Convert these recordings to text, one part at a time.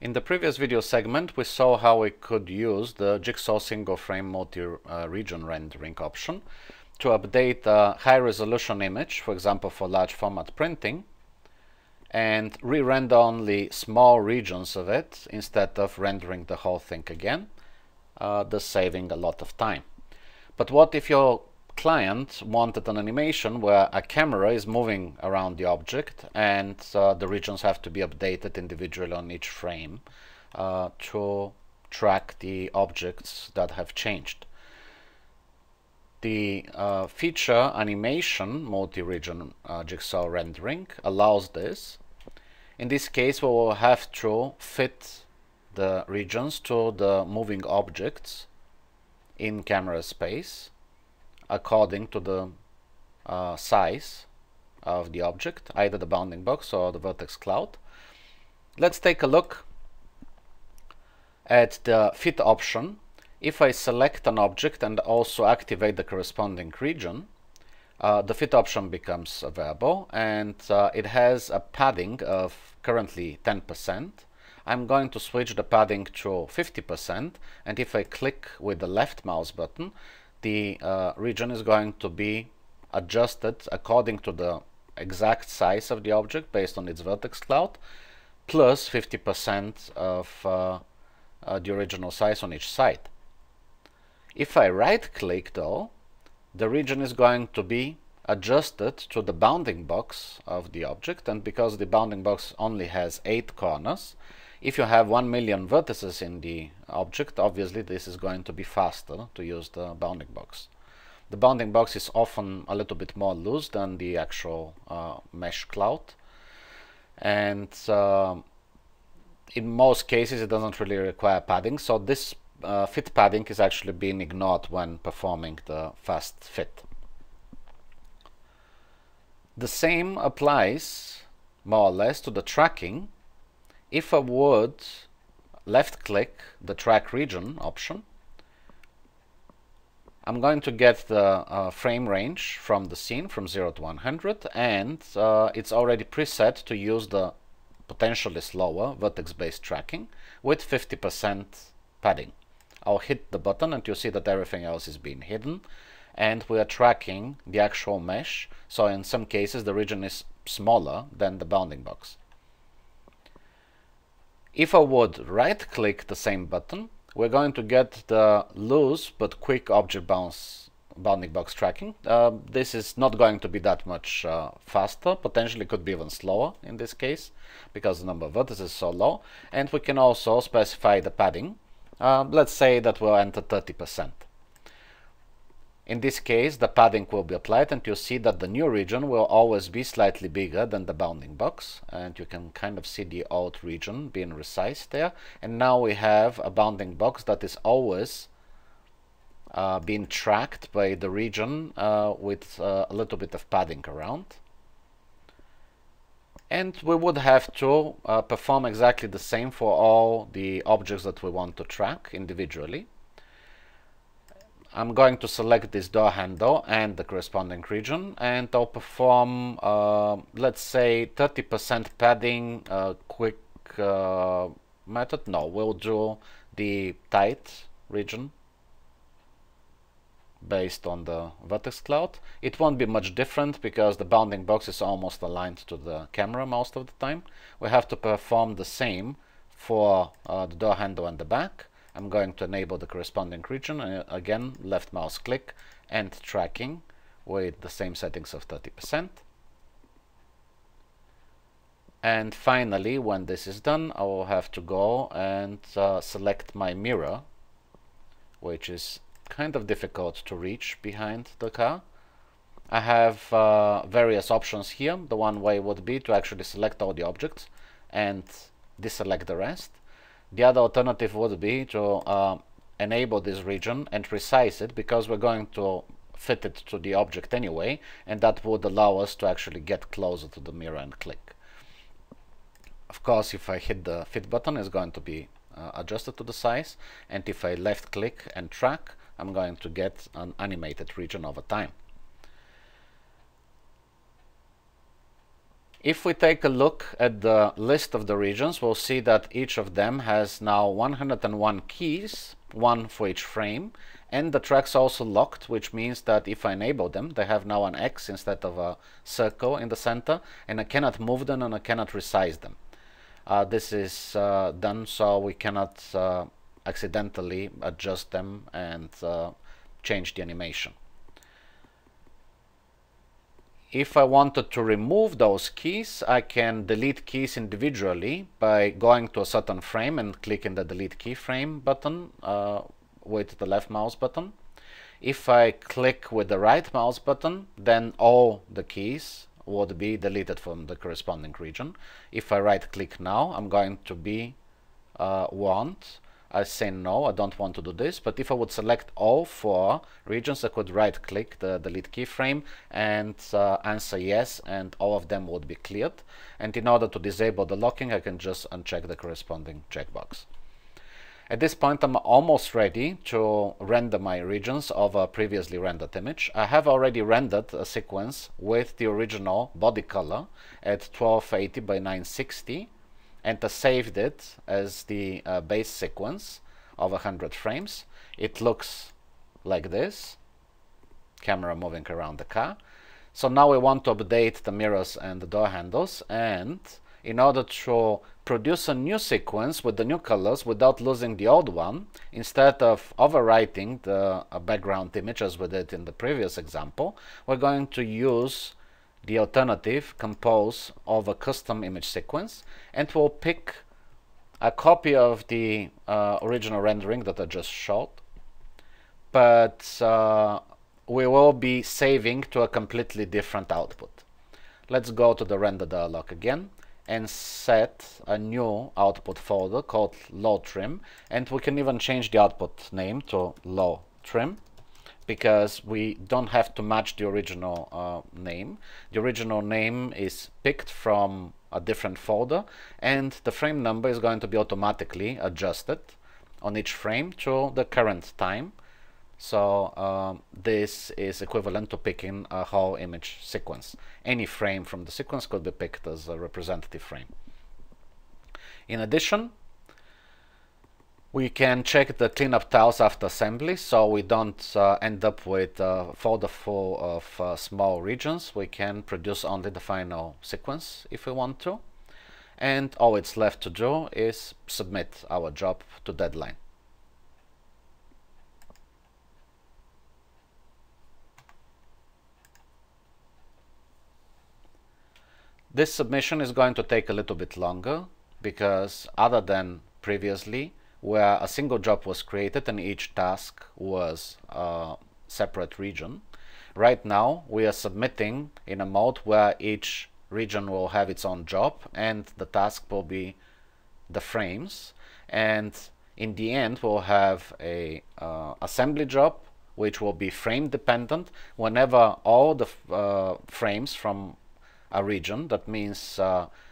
In the previous video segment we saw how we could use the Jigsaw single frame multi-region rendering option to update a high resolution image, for example for large format printing, and re-render only small regions of it instead of rendering the whole thing again, thus saving a lot of time. But what if your client wanted an animation where a camera is moving around the object and the regions have to be updated individually on each frame to track the objects that have changed? The feature animation multi-region Jigsaw rendering allows this. In this case we will have to fit the regions to the moving objects in camera space according to the size of the object, either the bounding box or the vertex cloud. Let's take a look at the fit option. If I select an object and also activate the corresponding region, the fit option becomes available, and it has a padding of currently 10%. I'm going to switch the padding to 50%, and if I click with the left mouse button, the region is going to be adjusted according to the exact size of the object based on its vertex cloud, plus 50% of the original size on each side. If I right-click, though, the region is going to be adjusted to the bounding box of the object, and because the bounding box only has 8 corners, if you have 1,000,000 vertices in the object, obviously this is going to be faster to use the bounding box. The bounding box is often a little bit more loose than the actual mesh cloud, and in most cases it doesn't really require padding, so this fit padding is actually being ignored when performing the fast fit. The same applies more or less to the tracking. If I would left click the track region option, I'm going to get the frame range from the scene from 0 to 100, and it's already preset to use the potentially slower vertex based tracking with 50% padding. I'll hit the button and you see that everything else is being hidden and we are tracking the actual mesh, so in some cases the region is smaller than the bounding box. If I would right click the same button, we're going to get the loose but quick object bounce bounding box tracking. This is not going to be that much faster, potentially could be even slower in this case because the number of vertices is so low, and we can also specify the padding. Let's say that we'll enter 30%. In this case the padding will be applied and you see that the new region will always be slightly bigger than the bounding box, and you can kind of see the old region being resized there, and now we have a bounding box that is always being tracked by the region with a little bit of padding around. And we would have to perform exactly the same for all the objects that we want to track individually. I'm going to select this door handle and the corresponding region, and I'll perform, let's say, 30% padding quick method. No, we'll do the tight region based on the vertex cloud. It won't be much different because the bounding box is almost aligned to the camera most of the time. We have to perform the same for the door handle and the back. I'm going to enable the corresponding region, again left mouse click and tracking with the same settings of 30%. And finally, when this is done, I will have to go and select my mirror, which is kind of difficult to reach behind the car. I have various options here. The one way would be to actually select all the objects and deselect the rest. The other alternative would be to enable this region and resize it, because we're going to fit it to the object anyway, and that would allow us to actually get closer to the mirror and click. Of course, if I hit the fit button, it's going to be adjusted to the size, and if I left click and track, I'm going to get an animated region over time. If we take a look at the list of the regions, we'll see that each of them has now 101 keys, one for each frame, and the tracks are also locked, which means that if I enable them, they have now an X instead of a circle in the center, and I cannot move them and I cannot resize them. This is done so we cannot accidentally adjust them and change the animation. If I wanted to remove those keys, I can delete keys individually by going to a certain frame and clicking the delete keyframe button with the left mouse button. If I click with the right mouse button, then all the keys would be deleted from the corresponding region. If I right click now, I'm going to be want. I say no, I don't want to do this, but if I would select all four regions, I could right click the delete keyframe and answer yes, and all of them would be cleared. And in order to disable the locking, I can just uncheck the corresponding checkbox. At this point, I'm almost ready to render my regions of a previously rendered image. I have already rendered a sequence with the original body color at 1280 by 960. And I saved it as the base sequence of 100 frames. It looks like this, camera moving around the car. So now we want to update the mirrors and the door handles, and in order to produce a new sequence with the new colors without losing the old one, instead of overwriting the background image as we did in the previous example, we're going to use the alternative compose of a custom image sequence, and we'll pick a copy of the original rendering that I just showed, but we will be saving to a completely different output. Let's go to the render dialog again and set a new output folder called low trim, and we can even change the output name to low trim, because we don't have to match the original name. The original name is picked from a different folder, and the frame number is going to be automatically adjusted on each frame to the current time. So this is equivalent to picking a whole image sequence. Any frame from the sequence could be picked as a representative frame. In addition, we can check the cleanup tiles after assembly, so we don't end up with a folder full of small regions. We can produce only the final sequence if we want to. And all it's left to do is submit our job to Deadline. This submission is going to take a little bit longer, because other than previously, where a single job was created and each task was a separate region, right now we are submitting in a mode where each region will have its own job and the task will be the frames, and in the end we'll have a assembly job which will be frame dependent. Whenever all the frames from a region, that means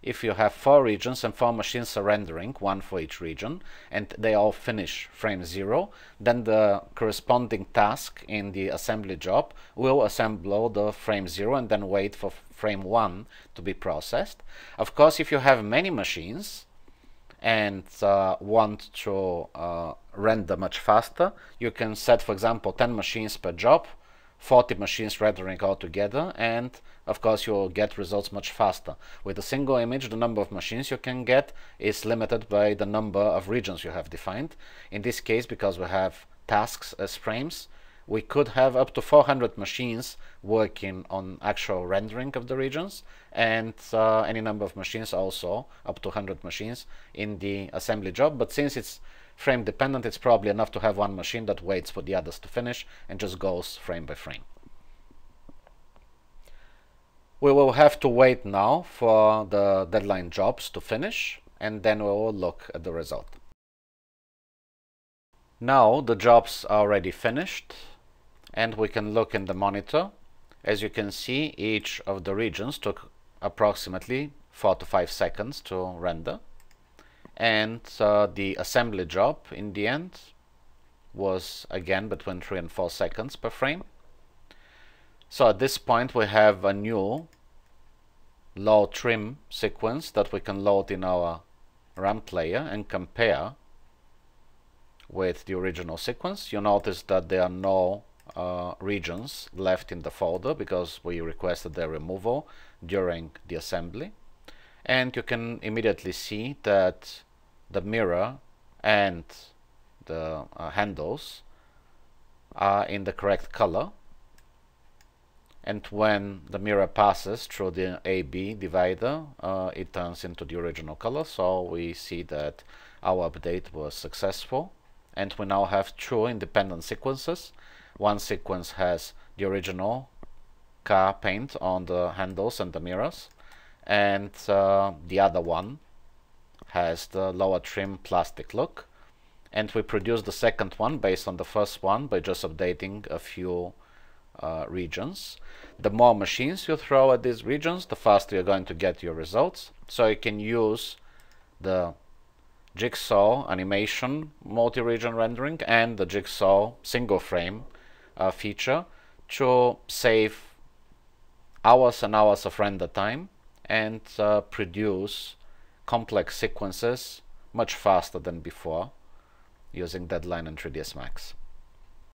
if you have four regions and four machines are rendering, one for each region, and they all finish frame 0, then the corresponding task in the assembly job will assemble the frame 0 and then wait for frame 1 to be processed. Of course, if you have many machines and want to render much faster, you can set, for example, 10 machines per job, 40 machines rendering all together, and of course you will get results much faster. With a single image, the number of machines you can get is limited by the number of regions you have defined. In this case, because we have tasks as frames, we could have up to 400 machines working on actual rendering of the regions, and any number of machines also, up to 100 machines in the assembly job. But since it's frame dependent, it's probably enough to have one machine that waits for the others to finish and just goes frame by frame. We will have to wait now for the Deadline jobs to finish, and then we will look at the result. Now the jobs are already finished, and we can look in the monitor. As you can see, each of the regions took approximately 4 to 5 seconds to render. And the assembly job in the end was again between 3 and 4 seconds per frame. So at this point we have a new low trim sequence that we can load in our ramp layer and compare with the original sequence. You notice that there are no regions left in the folder because we requested their removal during the assembly, and you can immediately see that the mirror and the handles are in the correct color, and when the mirror passes through the AB divider it turns into the original color. So we see that our update was successful, and we now have two independent sequences. One sequence has the original car paint on the handles and the mirrors, and the other one has the lower trim plastic look. And we produced the second one based on the first one by just updating a few regions. The more machines you throw at these regions, the faster you're going to get your results. So you can use the Jigsaw animation multi-region rendering and the Jigsaw single frame feature to save hours and hours of render time and produce complex sequences much faster than before using Deadline and 3ds Max.